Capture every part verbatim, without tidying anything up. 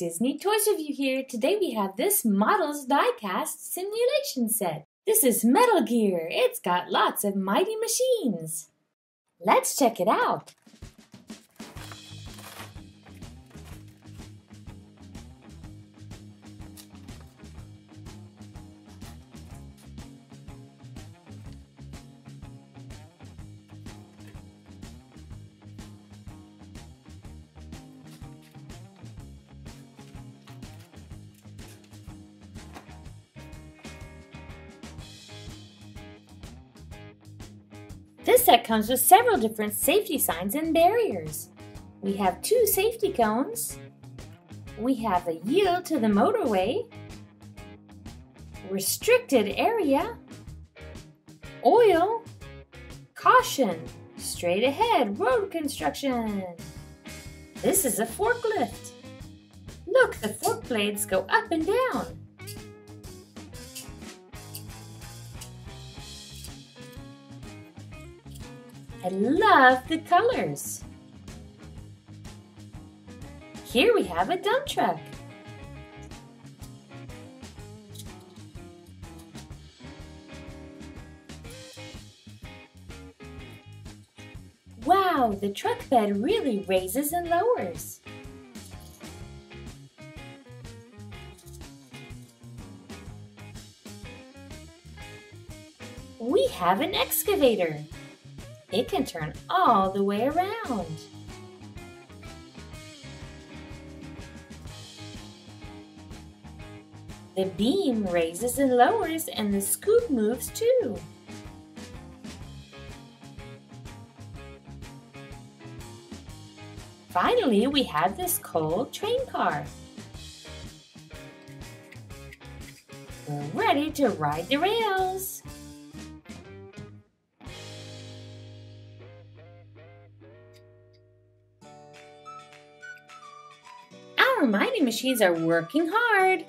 Disney Toys Review here. Today we have this Models Diecast Simulation Set. This is Metal Gear. It's got lots of mighty machines. Let's check it out. This set comes with several different safety signs and barriers. We have two safety cones. We have a yield to the motorway, restricted area, oil, caution, straight ahead, road construction. This is a forklift. Look, the fork blades go up and down. I love the colors. Here we have a dump truck. Wow, the truck bed really raises and lowers. We have an excavator. It can turn all the way around. The beam raises and lowers, and the scoop moves too. Finally, we have this coal train car. We're ready to ride the rails. Our mighty machines are working hard.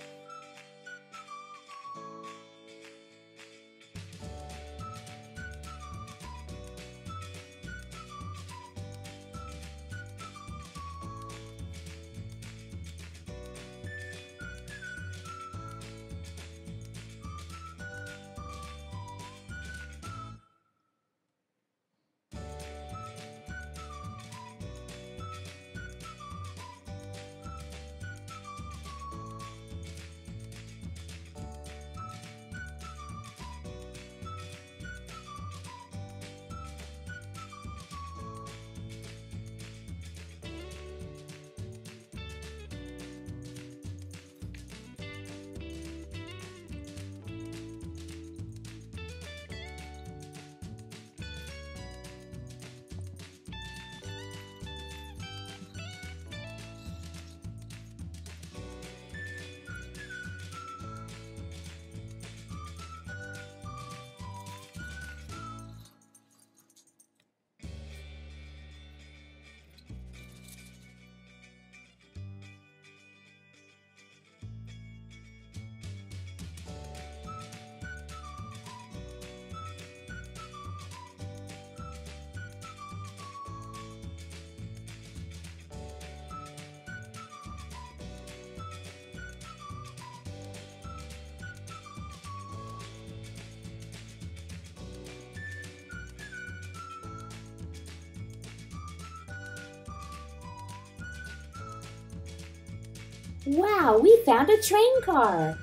Wow, we found a train car.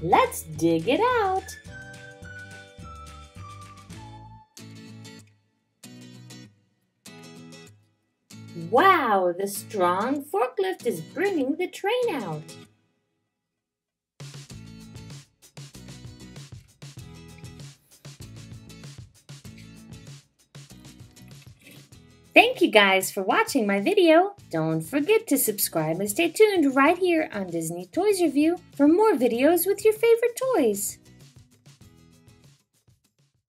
Let's dig it out. Wow, the strong forklift is bringing the train out. Thank you guys for watching my video. Don't forget to subscribe and stay tuned right here on Disney Toys Review for more videos with your favorite toys.